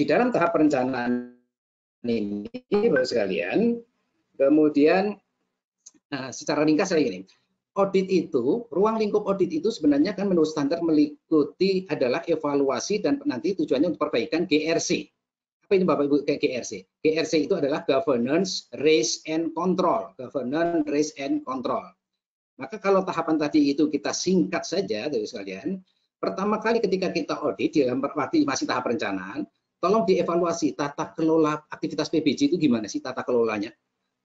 di dalam tahap perencanaan ini, Bapak sekalian, kemudian secara ringkas saya gini, audit itu, ruang lingkup audit itu sebenarnya kan menurut standar meliputi adalah evaluasi dan nanti tujuannya untuk perbaikan GRC. Apa ini Bapak Ibu GRC? GRC itu adalah governance, risk, and control. Governance, risk, and control. Maka kalau tahapan tadi itu kita singkat saja, Bapak sekalian, pertama kali ketika kita audit di dalam masih tahap perencanaan, tolong dievaluasi tata kelola aktivitas PBJ itu gimana sih tata kelolanya?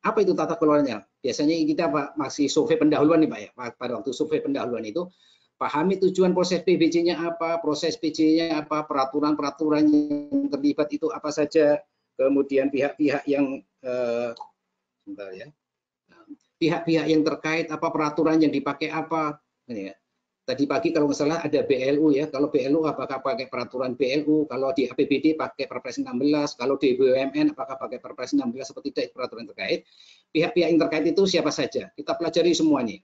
Apa itu tata kelolanya? Biasanya kita Pak masih survei pendahuluan nih Pak ya. Pada waktu survei pendahuluan itu pahami tujuan proses PBJ-nya apa, proses PJ-nya apa, peraturan-peraturan yang terlibat itu apa saja, kemudian pihak-pihak yang pihak-pihak yang terkait apa, peraturan yang dipakai apa, ini ya. Tadi pagi kalau nggak salah ada BLU ya, kalau BLU apakah pakai peraturan BLU, kalau di APBD pakai Perpres 16, kalau di BUMN apakah pakai Perpres 16 atau tidak peraturan terkait. Pihak-pihak yang terkait itu siapa saja, kita pelajari semuanya.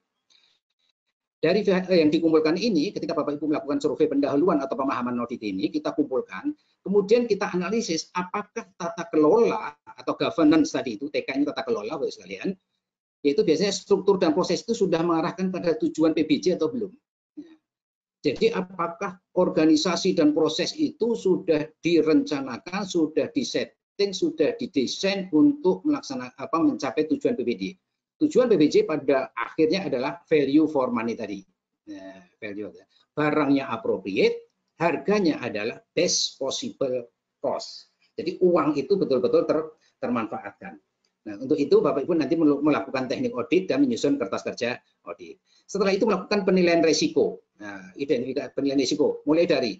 Dari pihak yang dikumpulkan ini, ketika Bapak Ibu melakukan survei pendahuluan atau pemahaman audit ini, kita kumpulkan, kemudian kita analisis apakah tata kelola atau governance tadi itu, TK-nya tata kelola, Bapak sekalian, yaitu biasanya struktur dan proses itu sudah mengarahkan pada tujuan PBJ atau belum. Jadi apakah organisasi dan proses itu sudah direncanakan, sudah disetting, sudah didesain untuk melaksanakan apa mencapai tujuan PBJ? Tujuan PBJ pada akhirnya adalah value for money tadi. Nah, value barangnya appropriate, harganya adalah best possible cost. Jadi uang itu betul-betul termanfaatkan. Nah, untuk itu Bapak Ibu nanti melakukan teknik audit dan menyusun kertas kerja audit. Setelah itu melakukan penilaian risiko. Nah, identifikasi penilaian risiko mulai dari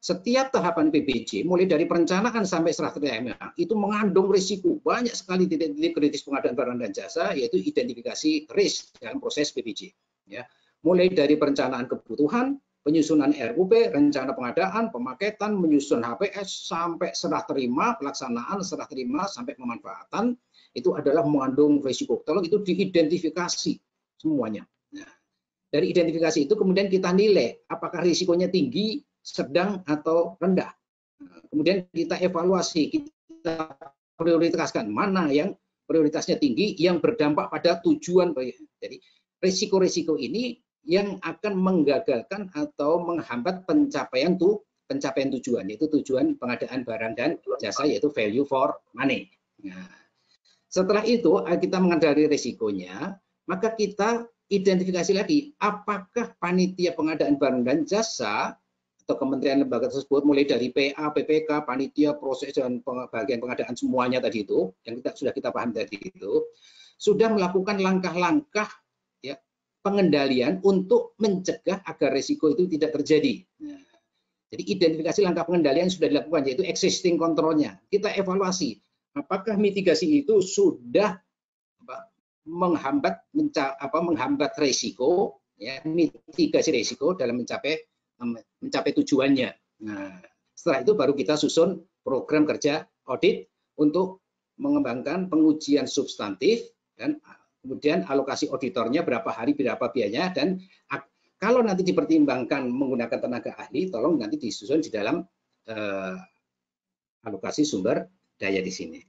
setiap tahapan PBJ, mulai dari perencanaan sampai strategi MA itu mengandung risiko banyak sekali titik-titik kritis pengadaan barang dan jasa, yaitu identifikasi risk dalam proses PBJ. Ya, mulai dari perencanaan kebutuhan, penyusunan RUP, rencana pengadaan, pemaketan, menyusun HPS sampai serah terima, pelaksanaan serah terima sampai pemanfaatan itu adalah mengandung risiko. Tolong itu diidentifikasi semuanya. Nah, dari identifikasi itu kemudian kita nilai apakah risikonya tinggi, sedang atau rendah. Nah, kemudian kita evaluasi, kita prioritaskan mana yang prioritasnya tinggi, yang berdampak pada tujuan. Jadi risiko-risiko ini yang akan menggagalkan atau menghambat pencapaian tujuan, yaitu tujuan pengadaan barang dan jasa, yaitu value for money. Nah, setelah itu kita mengendali risikonya, maka kita identifikasi lagi apakah panitia pengadaan barang dan jasa atau kementerian lembaga tersebut mulai dari PA, PPK, panitia proses dan bagian pengadaan semuanya tadi itu yang sudah kita paham tadi itu sudah melakukan langkah-langkah ya pengendalian untuk mencegah agar risiko itu tidak terjadi. Nah, jadi identifikasi langkah pengendalian sudah dilakukan, yaitu existing control-nya. Kita evaluasi apakah mitigasi itu sudah menghambat risiko, ya, mitigasi risiko dalam mencapai tujuannya. Nah, setelah itu baru kita susun program kerja audit untuk mengembangkan pengujian substantif dan kemudian alokasi auditornya berapa hari berapa biayanya, dan kalau nanti dipertimbangkan menggunakan tenaga ahli, tolong nanti disusun di dalam alokasi sumber daya di sini.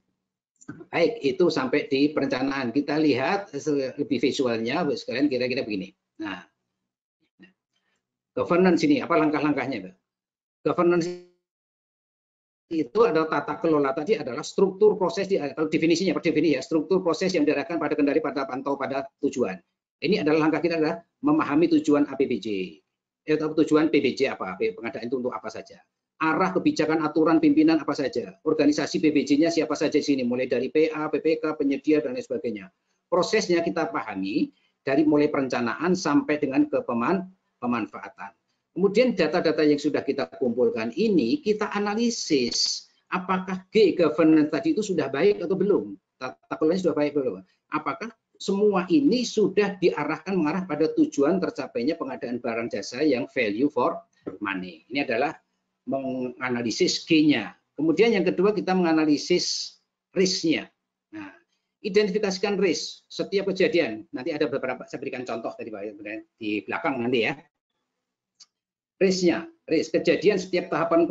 Baik, itu sampai di perencanaan. Kita lihat lebih visualnya, Bapak sekalian, kira-kira begini. Nah, governance ini apa langkah-langkahnya, Pak? Governance itu adalah tata kelola tadi adalah struktur proses, kalau definisinya per definisi ya, struktur proses yang diarahkan pada kendali pada pantau pada tujuan. Ini adalah langkah kita adalah memahami tujuan APBJ. Atau tujuan PBJ apa, pengadaan itu untuk apa saja. Arah kebijakan aturan pimpinan apa saja. Organisasi PBJ-nya siapa saja di sini, mulai dari PA, PPK, penyedia dan lain sebagainya. Prosesnya kita pahami dari mulai perencanaan sampai dengan ke pemanfaatan. Kemudian data-data yang sudah kita kumpulkan ini kita analisis apakah G-governance tadi itu sudah baik atau belum. Tata kelolanya sudah baik belum? Apakah semua ini sudah diarahkan mengarah pada tujuan tercapainya pengadaan barang jasa yang value for money. Ini adalah menganalisis G-nya. Kemudian yang kedua kita menganalisis risk-nya. Nah, identifikasikan risk setiap kejadian. Nanti ada beberapa, saya berikan contoh tadi di belakang nanti ya. Risk-nya, risk kejadian setiap tahapan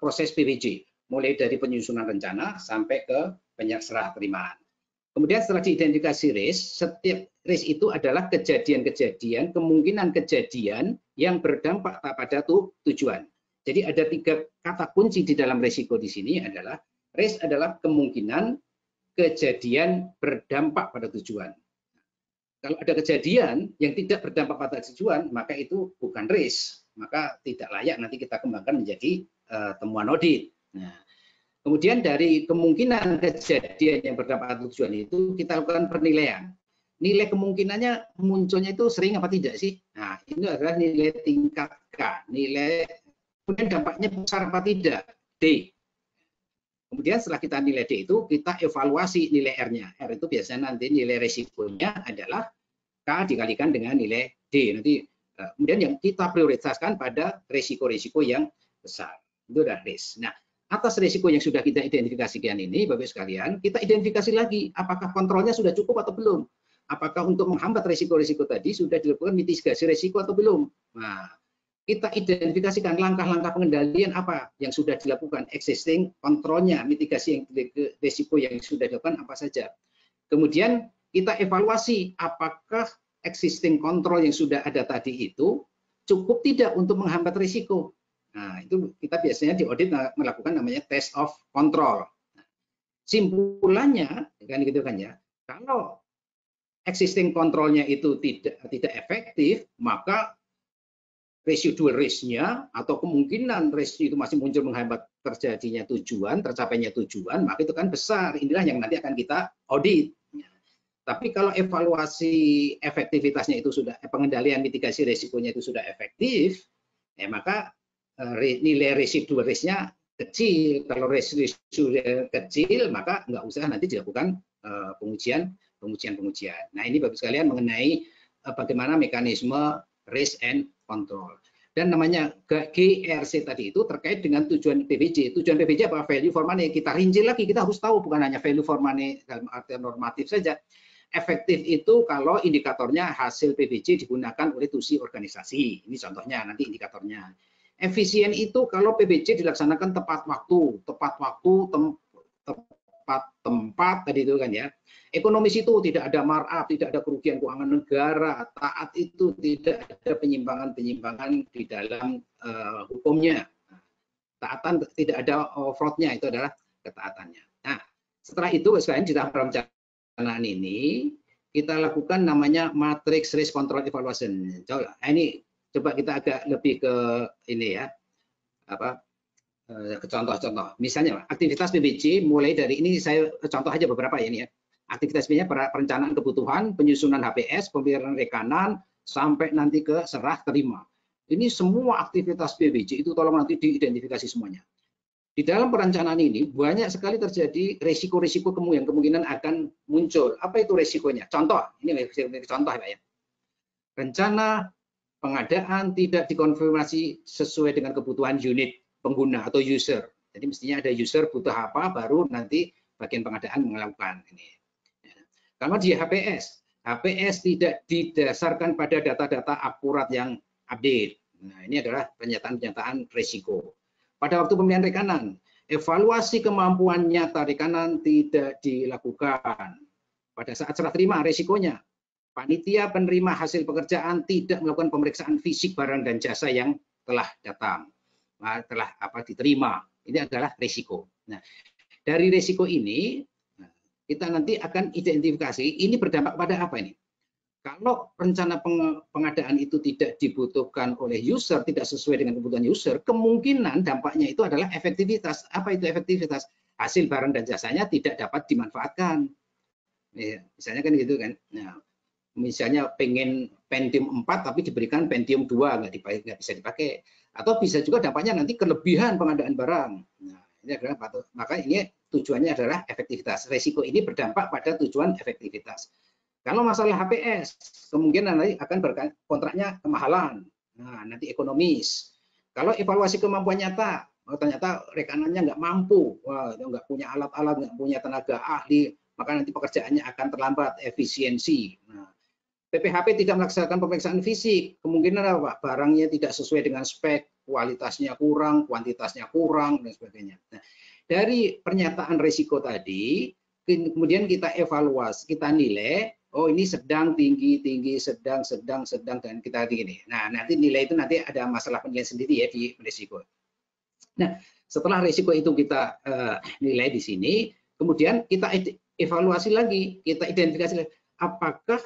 proses PBJ. mulai dari penyusunan rencana sampai ke penyerahan terimaan. Kemudian setelah diidentifikasi risk, setiap risk itu adalah kejadian-kejadian, kemungkinan kejadian yang berdampak pada tujuan. Jadi ada tiga kata kunci di dalam risiko di sini adalah, risk adalah kemungkinan kejadian berdampak pada tujuan. Kalau ada kejadian yang tidak berdampak pada tujuan, maka itu bukan risk, maka tidak layak nanti kita kembangkan menjadi temuan audit. Nah, kemudian dari kemungkinan kejadian yang berdampak pada tujuan itu kita lakukan penilaian. Nilai kemungkinannya munculnya itu sering apa tidak sih? Nah, itu adalah nilai tingkat K, nilai kemudian dampaknya besar apa tidak, D. Kemudian setelah kita nilai D itu, kita evaluasi nilai R-nya. R itu biasanya nanti nilai risikonya adalah K dikalikan dengan nilai D. Nanti kemudian yang kita prioritaskan pada risiko-risiko yang besar. Itu adalah risk. Nah, atas risiko yang sudah kita identifikasikan ini, Bapak-Ibu sekalian, kita identifikasi lagi apakah kontrolnya sudah cukup atau belum. Apakah untuk menghambat risiko-risiko tadi sudah dilakukan mitigasi risiko atau belum. Nah, kita identifikasikan langkah-langkah pengendalian apa yang sudah dilakukan, existing kontrolnya, mitigasi yang risiko yang sudah dilakukan apa saja. Kemudian kita evaluasi apakah existing kontrol yang sudah ada tadi itu cukup tidak untuk menghambat risiko. Nah, itu kita biasanya di audit melakukan namanya test of control. Simpulannya, kan ya, kalau existing kontrolnya itu tidak efektif, maka residual risk-nya atau kemungkinan risk itu masih muncul menghambat terjadinya tujuan, tercapainya tujuan, maka itu kan besar. Inilah yang nanti akan kita audit. Tapi kalau evaluasi efektivitasnya itu sudah, pengendalian mitigasi risikonya itu sudah efektif, maka nilai residual risk-nya kecil. Kalau residual kecil, maka nggak usah nanti dilakukan pengujian. Nah, ini Bapak sekalian mengenai bagaimana mekanisme risk and kontrol. Dan namanya GRC tadi itu terkait dengan tujuan PBJ. Tujuan PBJ apa? Value for money. Kita rinci lagi, kita harus tahu bukan hanya value for money dalam arti normatif saja. Efektif itu kalau indikatornya hasil PBJ digunakan oleh TUSI organisasi. Ini contohnya nanti indikatornya. Efisien itu kalau PBJ dilaksanakan tepat waktu, tepat tempat tadi itu kan ya. Ekonomis itu tidak ada markup, tidak ada kerugian keuangan negara, taat itu tidak ada penyimpangan-penyimpangan di dalam hukumnya. Taatan tidak ada fraud-nya, itu adalah ketaatannya. Nah, setelah itu selain di dalam perencanaan ini kita lakukan namanya matrix risk control evaluation. Ini coba kita agak lebih ke ini ya. Apa? Contoh-contoh. Misalnya aktivitas PBJ mulai dari ini saya contoh aja beberapa ya ini ya. Aktivitas PBJ perencanaan kebutuhan, penyusunan HPS, pembayaran rekanan, sampai nanti ke serah terima. Ini semua aktivitas PBJ itu tolong nanti diidentifikasi semuanya. Di dalam perencanaan ini banyak sekali terjadi risiko-risiko kemungkinan akan muncul. Apa itu risikonya? Contoh, ini contoh ya. Rencana pengadaan tidak dikonfirmasi sesuai dengan kebutuhan unit pengguna atau user. Jadi mestinya ada user butuh apa baru nanti bagian pengadaan melakukan ini. Kalau di HPS tidak didasarkan pada data-data akurat yang update. Nah, ini adalah pernyataan-pernyataan risiko. Pada waktu pemilihan rekanan, evaluasi kemampuan nyata rekanan tidak dilakukan. Pada saat serah terima risikonya, panitia penerima hasil pekerjaan tidak melakukan pemeriksaan fisik barang dan jasa yang telah datang, telah diterima. Ini adalah risiko. Nah, dari risiko ini kita nanti akan identifikasi ini berdampak pada apa ini. Kalau rencana pengadaan itu tidak dibutuhkan oleh user, tidak sesuai dengan kebutuhan user, kemungkinan dampaknya itu adalah efektivitas. Apa itu efektivitas? Hasil barang dan jasanya tidak dapat dimanfaatkan. Ya, misalnya kan gitu kan. Nah, misalnya pengen Pentium 4 tapi diberikan Pentium 2, nggak bisa dipakai. Atau bisa juga dampaknya nanti kelebihan pengadaan barang. Nah, ini adalah maka ini tujuannya adalah efektivitas. Risiko ini berdampak pada tujuan efektivitas. Kalau masalah HPS, kemungkinan nanti akan kontraknya kemahalan. Nah, nanti ekonomis. Kalau evaluasi kemampuan nyata, ternyata rekanannya nggak mampu, nggak punya alat-alat, nggak punya tenaga ahli, maka nanti pekerjaannya akan terlambat, efisiensi. Nah, PPHP tidak melaksanakan pemeriksaan fisik, kemungkinan apa? Barangnya tidak sesuai dengan spek, kualitasnya kurang, kuantitasnya kurang, dan sebagainya. Nah, Dari pernyataan risiko tadi, kemudian kita evaluasi, kita nilai, oh ini sedang, tinggi, tinggi, sedang, dan kita begini. Nah, nanti nilai itu nanti ada masalah penilaian sendiri ya di risiko. Nah, setelah risiko itu kita nilai di sini, kemudian kita evaluasi lagi, kita identifikasi lagi, apakah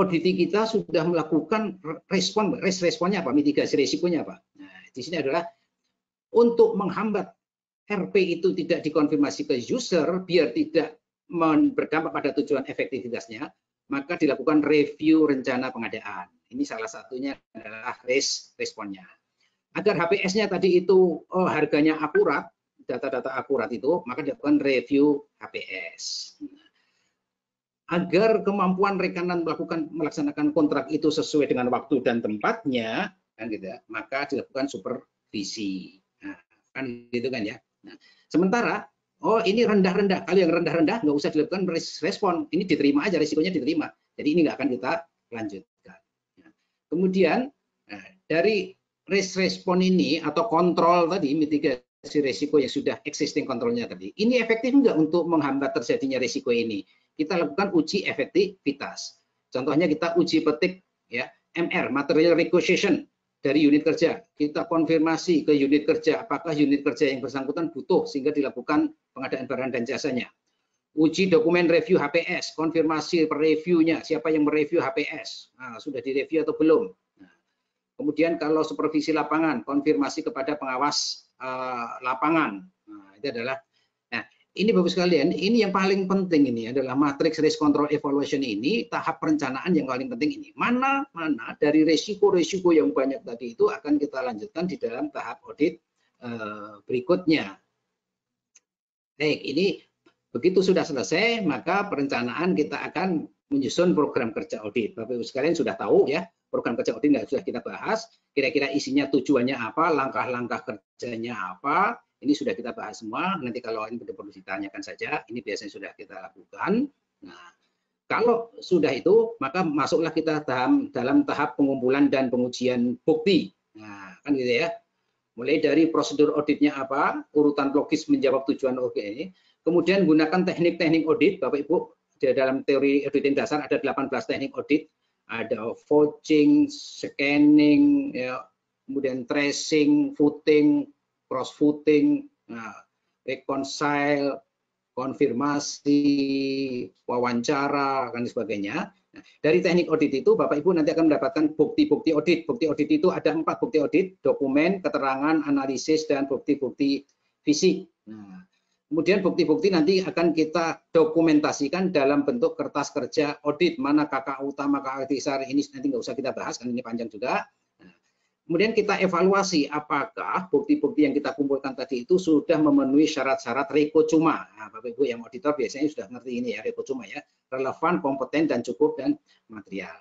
auditing kita sudah melakukan responnya apa, mitigasi risikonya apa. Nah, di sini adalah untuk menghambat RP itu tidak dikonfirmasi ke user biar tidak berdampak pada tujuan efektivitasnya, maka dilakukan review rencana pengadaan. Ini salah satunya adalah responnya. Agar HPS-nya tadi itu harganya akurat, data-data akurat itu, maka dilakukan review HPS. Agar kemampuan rekanan melaksanakan kontrak itu sesuai dengan waktu dan tempatnya, kan gitu, maka dilakukan supervisi, nah, kan gitu kan ya. Nah, sementara oh ini rendah-rendah, kalau yang rendah-rendah nggak usah dilakukan respon, ini diterima aja, risikonya diterima, jadi ini nggak akan kita lanjutkan. Nah, kemudian nah, dari respon ini atau kontrol tadi, mitigasi risiko yang sudah existing kontrolnya tadi, ini efektif nggak untuk menghambat terjadinya risiko ini? Kita lakukan uji efektivitas. Contohnya kita uji petik ya, MR, material requisition, dari unit kerja. Kita konfirmasi ke unit kerja apakah unit kerja yang bersangkutan butuh sehingga dilakukan pengadaan barang dan jasanya. Uji dokumen review HPS, konfirmasi reviewnya, siapa yang mereview HPS, nah, sudah direview atau belum. Nah, kemudian kalau supervisi lapangan, konfirmasi kepada pengawas lapangan. Nah, itu adalah. Ini bagus sekalian, ini yang paling penting ini adalah matriks risk control evaluation ini, tahap perencanaan yang paling penting ini. Mana-mana dari risiko-risiko yang banyak tadi itu akan kita lanjutkan di dalam tahap audit berikutnya. Baik, ini begitu sudah selesai, maka perencanaan kita akan menyusun program kerja audit. Bapak-Ibu sekalian sudah tahu ya, program kerja audit sudah kita bahas, kira-kira isinya tujuannya apa, langkah-langkah kerjanya apa, ini sudah kita bahas semua. Nanti kalau ini perlu ditanyakan saja, ini biasanya sudah kita lakukan. Nah, kalau sudah itu, maka masuklah kita dalam tahap pengumpulan dan pengujian bukti. Nah, kan gitu ya. Mulai dari prosedur auditnya apa, urutan logis menjawab tujuan audit ini. Kemudian gunakan teknik-teknik audit, Bapak-Ibu. Di dalam teori auditing dasar ada 18 teknik audit. Ada vouching, scanning, ya, kemudian tracing, footing, cross-footing, nah, reconcile, konfirmasi, wawancara, dan sebagainya. Nah, dari teknik audit itu, Bapak-Ibu nanti akan mendapatkan bukti-bukti audit. Bukti audit itu ada 4 bukti audit, dokumen, keterangan, analisis, dan bukti-bukti fisik. Nah, kemudian bukti-bukti nanti akan kita dokumentasikan dalam bentuk kertas kerja audit, mana KK utama, KK dasar, ini nanti nggak usah kita bahas, karena ini panjang juga. Kemudian kita evaluasi apakah bukti-bukti yang kita kumpulkan tadi itu sudah memenuhi syarat-syarat RECO cuma. Nah, Bapak-Ibu yang auditor biasanya sudah ngerti ini ya, RECO cuma ya, relevan, kompeten, dan cukup, dan material.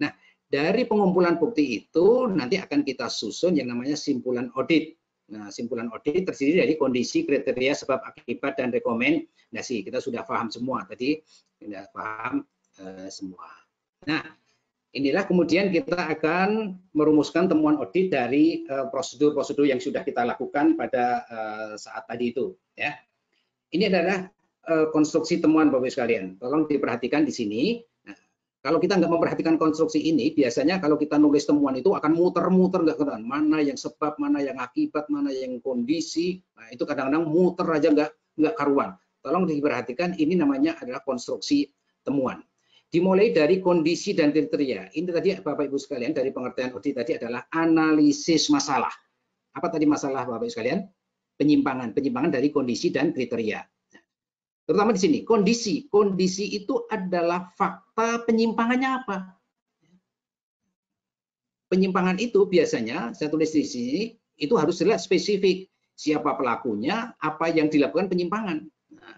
Nah, dari pengumpulan bukti itu nanti akan kita susun yang namanya simpulan audit. Nah, simpulan audit terdiri dari kondisi, kriteria, sebab, akibat, dan rekomendasi. Kita sudah paham semua tadi, sudah paham semua. Nah, inilah kemudian kita akan merumuskan temuan audit dari prosedur-prosedur yang sudah kita lakukan pada saat tadi itu. Ya, ini adalah konstruksi temuan Bapak-Ibu sekalian. Tolong diperhatikan di sini. Nah, kalau kita nggak memperhatikan konstruksi ini, biasanya kalau kita nulis temuan itu akan muter-muter nggak ketahuan. Mana yang sebab, mana yang akibat, mana yang kondisi. Nah, itu kadang-kadang muter aja nggak karuan. Tolong diperhatikan. Ini namanya adalah konstruksi temuan. Dimulai dari kondisi dan kriteria. Ini tadi Bapak-Ibu sekalian dari pengertian audit tadi adalah analisis masalah. Apa tadi masalah Bapak-Ibu sekalian? Penyimpangan dari kondisi dan kriteria. Terutama di sini, kondisi itu adalah fakta penyimpangannya apa. Penyimpangan itu biasanya, saya tulis di sini, itu harus jelas spesifik. Siapa pelakunya, apa yang dilakukan penyimpangan. Nah,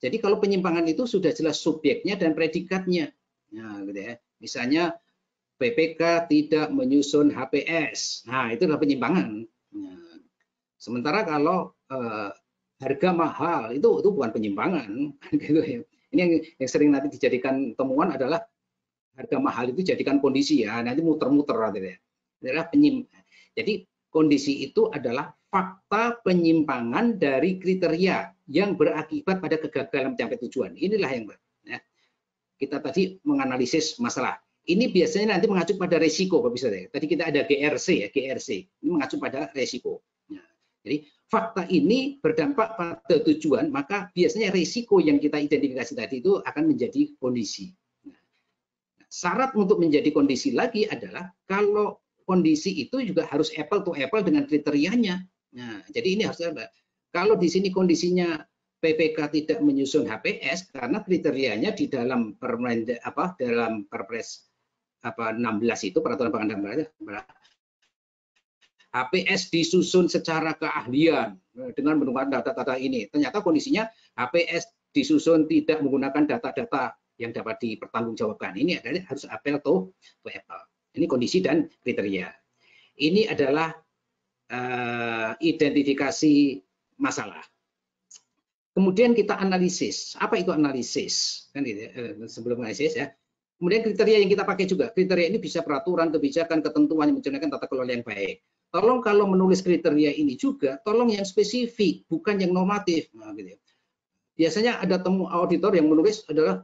jadi kalau penyimpangan itu sudah jelas subjeknya dan predikatnya. Nah, gitu ya. Misalnya PPK tidak menyusun HPS. Nah, itu adalah penyimpangan. Nah, sementara kalau harga mahal itu bukan penyimpangan. Gitu ya. Ini yang sering nanti dijadikan temuan adalah harga mahal itu jadikan kondisi ya. Nanti muter-muter gitu ya. Jadi kondisi itu adalah fakta penyimpangan dari kriteria yang berakibat pada kegagalan mencapai tujuan. Inilah yang kita tadi menganalisis masalah. Ini biasanya nanti mengacu pada resiko, Bapak Ibu Saudara. Tadi kita ada GRC ya, GRC. Ini mengacu pada resiko. Nah, jadi fakta ini berdampak pada tujuan, maka biasanya resiko yang kita identifikasi tadi itu akan menjadi kondisi. Nah, syarat untuk menjadi kondisi lagi adalah kalau kondisi itu juga harus apple to apple dengan kriterianya. Nah, jadi ini harus ada. Kalau di sini kondisinya PPK tidak menyusun HPS karena kriterianya di dalam Perpres 16 itu peraturan pengandalan HPS disusun secara keahlian dengan menggunakan data-data ini. Ternyata kondisinya HPS disusun tidak menggunakan data-data yang dapat dipertanggungjawabkan. Ini adalah harus apple to apple. Ini kondisi dan kriteria. Ini adalah identifikasi masalah. Kemudian kita analisis. Apa itu analisis? Kan gitu, sebelum analisis ya. Kemudian kriteria yang kita pakai juga. Kriteria ini bisa peraturan, kebijakan, ketentuan yang mencerminkan tata kelola yang baik. Tolong kalau menulis kriteria ini juga, tolong yang spesifik, bukan yang normatif. Nah, gitu. Biasanya ada temu auditor yang menulis adalah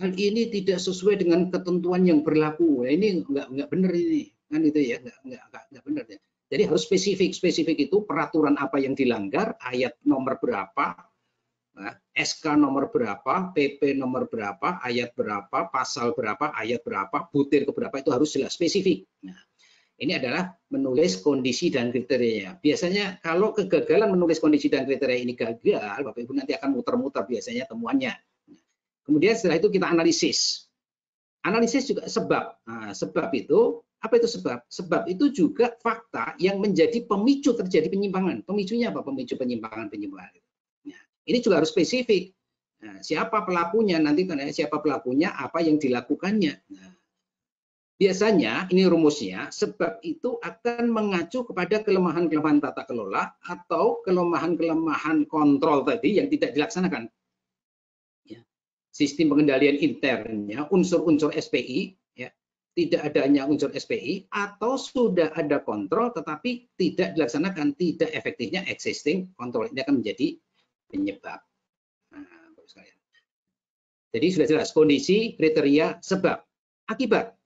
hal ini tidak sesuai dengan ketentuan yang berlaku. Nah, ini enggak benar ini. Kan itu ya, enggak benar ya. Jadi harus spesifik. Spesifik itu peraturan apa yang dilanggar, ayat nomor berapa, SK nomor berapa, PP nomor berapa, ayat berapa, pasal berapa, ayat berapa, butir ke berapa, itu harus jelas spesifik. Nah, ini adalah menulis kondisi dan kriterianya. Biasanya kalau kegagalan menulis kondisi dan kriteria ini gagal, Bapak Ibu nanti akan muter-muter biasanya temuannya. Kemudian setelah itu kita analisis. Analisis juga sebab. Nah, sebab itu, apa itu sebab? Sebab itu juga fakta yang menjadi pemicu terjadi penyimpangan. Pemicunya apa? Pemicu penyimpangan. Nah, ini juga harus spesifik. Nah, siapa pelakunya? Nanti karena siapa pelakunya, apa yang dilakukannya. Nah, biasanya, ini rumusnya, sebab itu akan mengacu kepada kelemahan-kelemahan tata kelola atau kelemahan-kelemahan kontrol tadi yang tidak dilaksanakan. Sistem pengendalian internnya, unsur-unsur SPI, ya, tidak adanya unsur SPI, atau sudah ada kontrol tetapi tidak dilaksanakan, tidak efektifnya existing kontrol. Ini akan menjadi penyebab. Nah, jadi sudah jelas, kondisi, kriteria, sebab, akibat.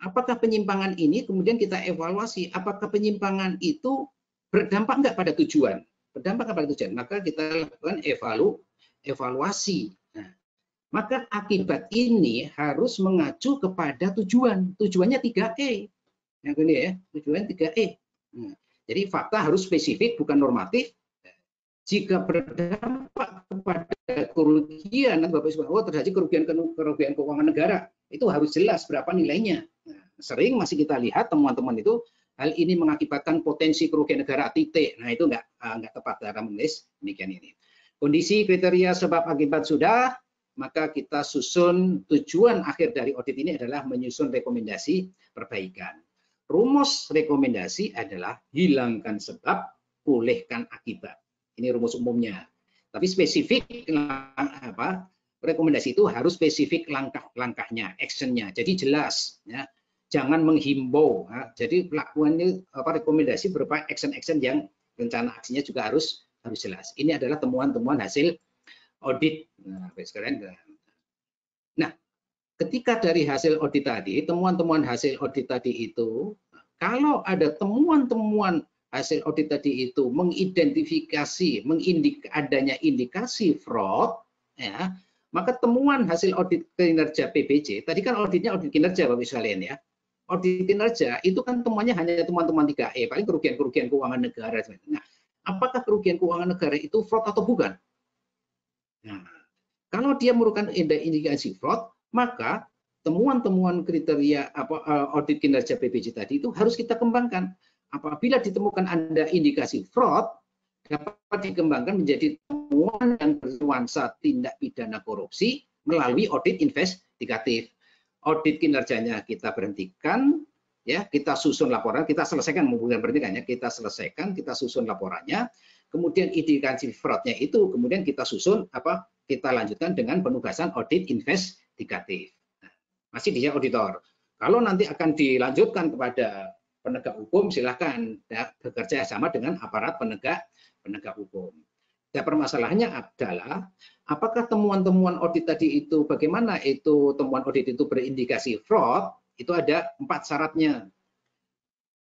Apakah penyimpangan ini kemudian kita evaluasi, apakah penyimpangan itu berdampak enggak pada tujuan? Berdampak pada tujuan, maka kita lakukan evaluasi. Maka akibat ini harus mengacu kepada tujuan. Tujuannya 3E. Yang ini ya, tujuan 3E. Nah, jadi fakta harus spesifik, bukan normatif. Jika berdampak kepada kerugian, Bapak Ibu, terjadi kerugian keuangan negara, itu harus jelas berapa nilainya. Nah, sering masih kita lihat teman-teman itu, hal ini mengakibatkan potensi kerugian negara titik. Nah, itu nggak tepat dalam menulis demikian ini. Kondisi, kriteria, sebab, akibat sudah. Maka kita susun tujuan akhir dari audit ini adalah menyusun rekomendasi perbaikan. Rumus rekomendasi adalah hilangkan sebab, pulihkan akibat. Ini rumus umumnya. Tapi spesifik rekomendasi itu harus spesifik langkah-langkahnya, actionnya. Jadi jelas, ya. Jangan menghimbau. Ya. Jadi pelakuannya rekomendasi berupa action-action yang rencana aksinya juga harus jelas. Ini adalah temuan-temuan hasil audit. Nah, ketika dari hasil audit tadi, temuan-temuan hasil audit tadi itu, kalau ada temuan-temuan hasil audit tadi itu mengidentifikasi, adanya indikasi fraud, ya, maka temuan hasil audit kinerja PBJ, tadi kan auditnya audit kinerja, Bapak Ibu sekalian ya, audit kinerja itu kan temuannya hanya temuan-temuan 3E, paling kerugian-kerugian keuangan negara. Nah, apakah kerugian keuangan negara itu fraud atau bukan? Nah, kalau dia merupakan indikasi fraud, maka temuan-temuan kriteria audit kinerja PBJ tadi itu harus kita kembangkan. Apabila ditemukan ada indikasi fraud, dapat dikembangkan menjadi temuan yang bernuansa tindak pidana korupsi melalui audit investigatif. Audit kinerjanya kita berhentikan, ya, kita susun laporan, kita selesaikan, bukan berhentikannya, kita selesaikan, kita susun laporannya. Kemudian indikasi fraudnya itu kemudian kita susun kita lanjutkan dengan penugasan audit investigatif. Nah, masih dia auditor. Kalau nanti akan dilanjutkan kepada penegak hukum, silahkan bekerja sama dengan aparat penegak hukum. Dan permasalahannya adalah apakah temuan-temuan audit tadi itu, bagaimana itu temuan audit itu berindikasi fraud, itu ada 4 syaratnya.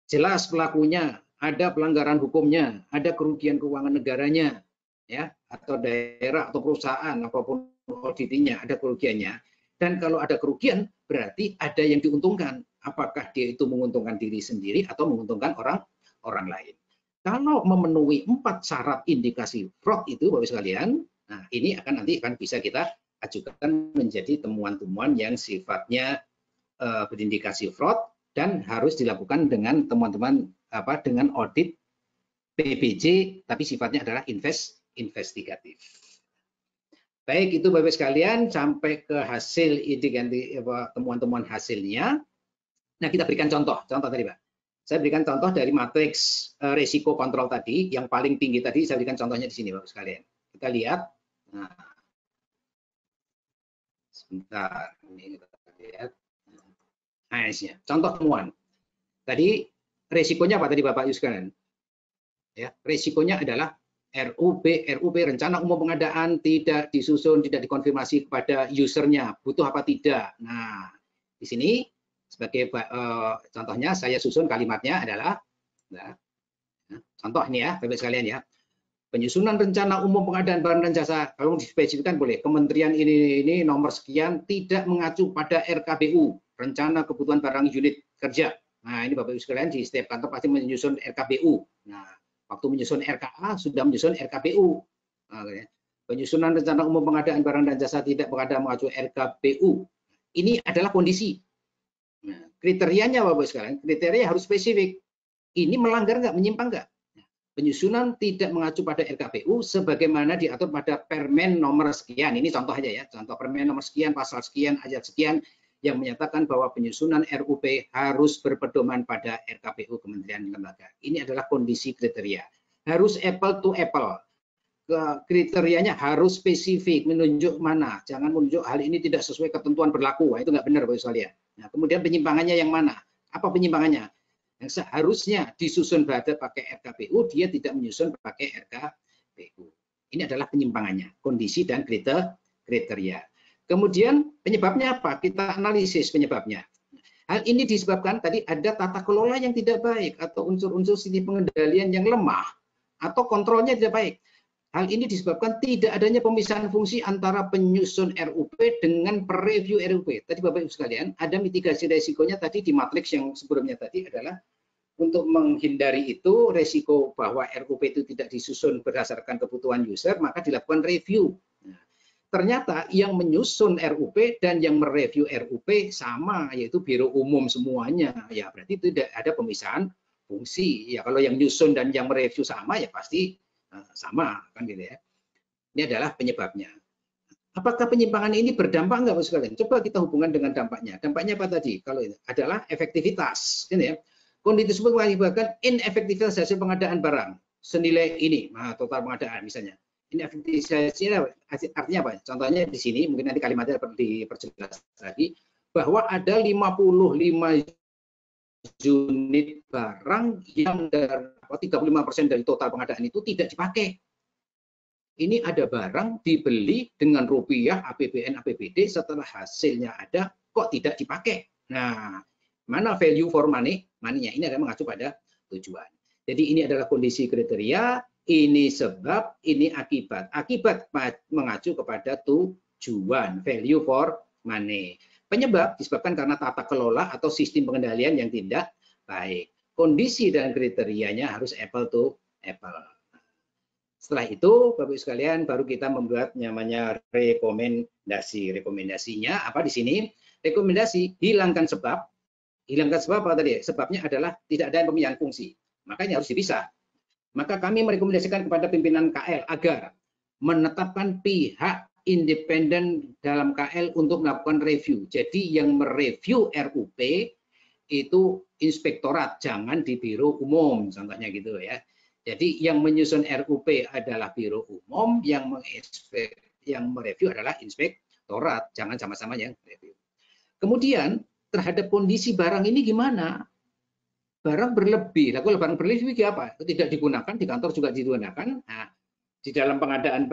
Jelas pelakunya, ada pelanggaran hukumnya, ada kerugian keuangan negaranya, ya, atau daerah atau perusahaan apapun auditnya ada kerugiannya. Dan kalau ada kerugian berarti ada yang diuntungkan. Apakah dia itu menguntungkan diri sendiri atau menguntungkan orang lain? Kalau memenuhi 4 syarat indikasi fraud itu, Bapak sekalian, nah ini nanti akan bisa kita ajukan menjadi temuan-temuan yang sifatnya berindikasi fraud dan harus dilakukan dengan teman-teman dengan audit PBJ, tapi sifatnya adalah investigatif. Baik, itu Bapak sekalian sampai ke hasil temuan-temuan hasilnya. Nah, kita berikan contoh tadi, Pak. Saya berikan contoh dari matriks risiko kontrol tadi, yang paling tinggi tadi saya berikan contohnya di sini, Bapak sekalian. Kita lihat. Nah, sebentar, ini kita lihat. Nah, isinya. Contoh temuan. Tadi risikonya apa tadi, Bapak Yuskanan? Ya, risikonya adalah RUP rencana umum pengadaan tidak disusun, tidak dikonfirmasi kepada usernya, butuh apa tidak. Nah, di sini sebagai contohnya saya susun kalimatnya adalah, contoh ini ya, Bapak sekalian ya, penyusunan rencana umum pengadaan barang dan jasa, kalau dispesifikkan boleh, kementerian ini nomor sekian tidak mengacu pada RKBU, rencana kebutuhan barang unit kerja. Nah, ini Bapak Ibu sekalian di setiap kantor pasti menyusun RKBU. Nah, waktu menyusun RKA sudah menyusun RKBU. Nah, penyusunan rencana umum pengadaan barang dan jasa tidak mengacu RKBU. Ini adalah kondisi. Nah, kriterianya Bapak sekalian, kriteria harus spesifik. Ini melanggar nggak, menyimpang nggak? Penyusunan tidak mengacu pada RKPU sebagaimana diatur pada Permen nomor sekian. Ini contoh aja ya, contoh Permen nomor sekian, pasal sekian, ayat sekian yang menyatakan bahwa penyusunan RUP harus berpedoman pada RKPU Kementerian Lembaga. Ini adalah kondisi kriteria. Harus apple to apple. Kriterianya harus spesifik, menunjuk mana. Jangan menunjuk hal ini tidak sesuai ketentuan berlaku. Itu nggak benar, Bapak sekalian. Nah, kemudian penyimpangannya yang mana? Apa penyimpangannya? Yang seharusnya disusun pakai RKPU, dia tidak menyusun pakai RKPU. Ini adalah penyimpangannya, kondisi dan kriteria. Kemudian penyebabnya apa? Kita analisis penyebabnya. Hal ini disebabkan tadi ada tata kelola yang tidak baik atau unsur-unsur sistem pengendalian yang lemah atau kontrolnya tidak baik. Hal ini disebabkan tidak adanya pemisahan fungsi antara penyusun RUP dengan pereview RUP. Tadi Bapak Ibu sekalian, ada mitigasi resikonya tadi di matriks yang sebelumnya tadi adalah untuk menghindari itu resiko bahwa RUP itu tidak disusun berdasarkan kebutuhan user, maka dilakukan review. Nah, ternyata yang menyusun RUP dan yang mereview RUP sama, yaitu Biro Umum semuanya. Ya, berarti tidak ada pemisahan fungsi. Ya, kalau yang nyusun dan yang mereview sama, ya pasti sama kan gitu ya. Ini adalah penyebabnya. Apakah penyimpangan ini berdampak enggak, Bapak sekalian? Coba kita hubungkan dengan dampaknya. Dampaknya apa tadi? Kalau ini adalah efektivitas, ini ya. Kondisi tersebut mengakibatkan inefektivitas hasil pengadaan barang senilai ini, total pengadaan misalnya. Inefektivitasnya artinya apa? Contohnya di sini, mungkin nanti kalimatnya diperjelas lagi bahwa ada 55 unit barang yang 35% dari total pengadaan itu tidak dipakai. Ini ada barang dibeli dengan rupiah APBN APBD, setelah hasilnya ada kok tidak dipakai. Nah, mana value for money? Money-nya ini adalah mengacu pada tujuan. Jadi ini adalah kondisi kriteria, ini sebab, ini akibat. Akibat mengacu kepada tujuan, value for money. Penyebab disebabkan karena tata kelola atau sistem pengendalian yang tidak baik. Kondisi dan kriterianya harus apple to apple. Setelah itu, Bapak-Ibu sekalian, baru kita membuat namanya rekomendasi. Rekomendasinya apa di sini? Rekomendasi hilangkan sebab. Hilangkan sebab apa tadi? Sebabnya adalah tidak ada pemilihan fungsi. Makanya harus dipisah. Maka kami merekomendasikan kepada pimpinan KL agar menetapkan pihak independen dalam KL untuk melakukan review. Jadi yang mereview RUP itu inspektorat, jangan di Biro Umum, contohnya gitu ya. Jadi yang menyusun RUP adalah Biro Umum, yang mereview adalah inspektorat, jangan sama-sama yang review. Kemudian terhadap kondisi barang ini gimana? barang berlebih. Lalu barang berlebih apa? Tidak digunakan, di kantor juga digunakan. Nah, di dalam pengadaan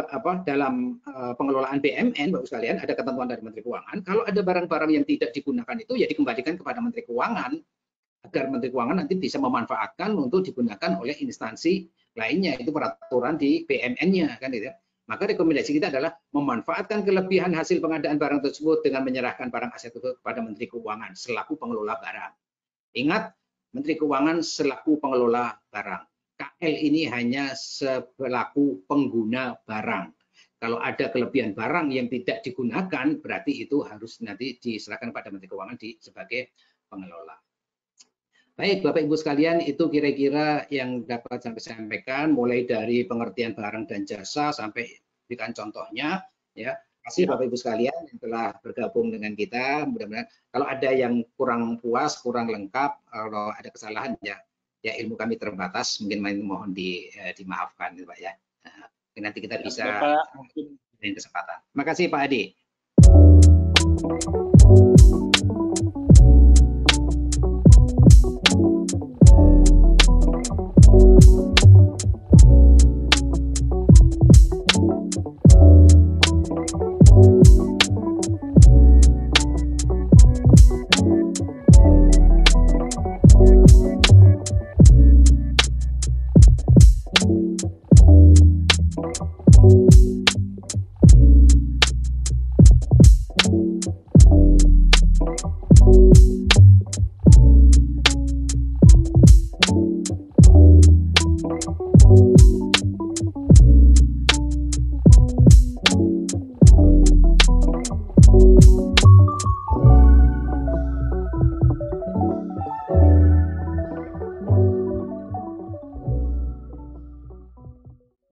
pengelolaan BMN, Bapak sekalian, ada ketentuan dari Menteri Keuangan. Kalau ada barang-barang yang tidak digunakan itu ya dikembalikan kepada Menteri Keuangan agar Menteri Keuangan nanti bisa memanfaatkan untuk digunakan oleh instansi lainnya, itu peraturan di BMN-nya kan gitu. Maka rekomendasi kita adalah memanfaatkan kelebihan hasil pengadaan barang tersebut dengan menyerahkan barang aset itu kepada Menteri Keuangan selaku pengelola barang. Ingat, Menteri Keuangan selaku pengelola barang. KL ini hanya selaku pengguna barang. Kalau ada kelebihan barang yang tidak digunakan, berarti itu harus nanti diserahkan pada Menteri Keuangan sebagai pengelola. Baik, Bapak Ibu sekalian, itu kira-kira yang dapat saya sampaikan, mulai dari pengertian barang dan jasa sampai berikan contohnya. Ya, terima kasih Bapak Ibu sekalian yang telah bergabung dengan kita. Mudah-mudahan kalau ada yang kurang puas, kurang lengkap, kalau ada kesalahan ya. Ya, ilmu kami terbatas, mungkin mohon dimaafkan Pak ya. Nanti kita bisa memberikan kesempatan. Terima kasih Pak Adi.